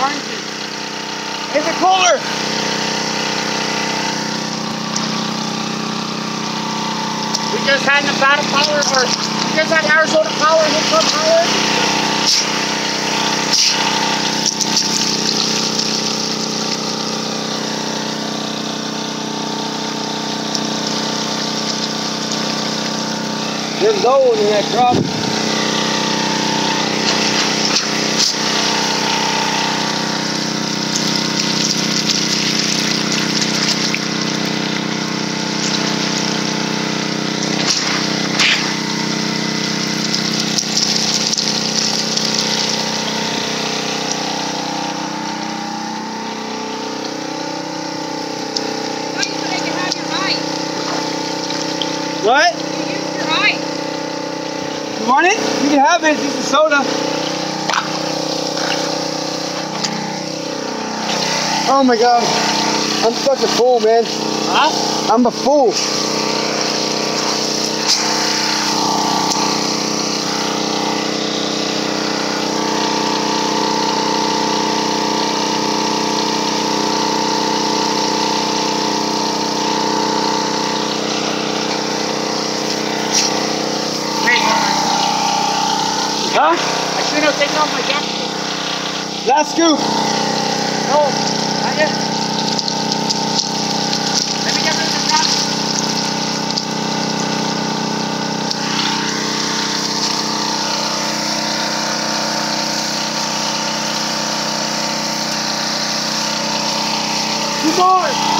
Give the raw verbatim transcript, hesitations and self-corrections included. oranges. Is it cooler? We just had Nevada power, or we just had Arizona power, Hillcrop power. There's gold in that crop. What? You use your eye. You want it? You can have it. It's a soda. Oh my god. I'm such a fool, man. Huh? I'm a fool. Huh? I should have taken off my jacket. Last scoop. No, not yet. Let me get rid of the jacket. Two more.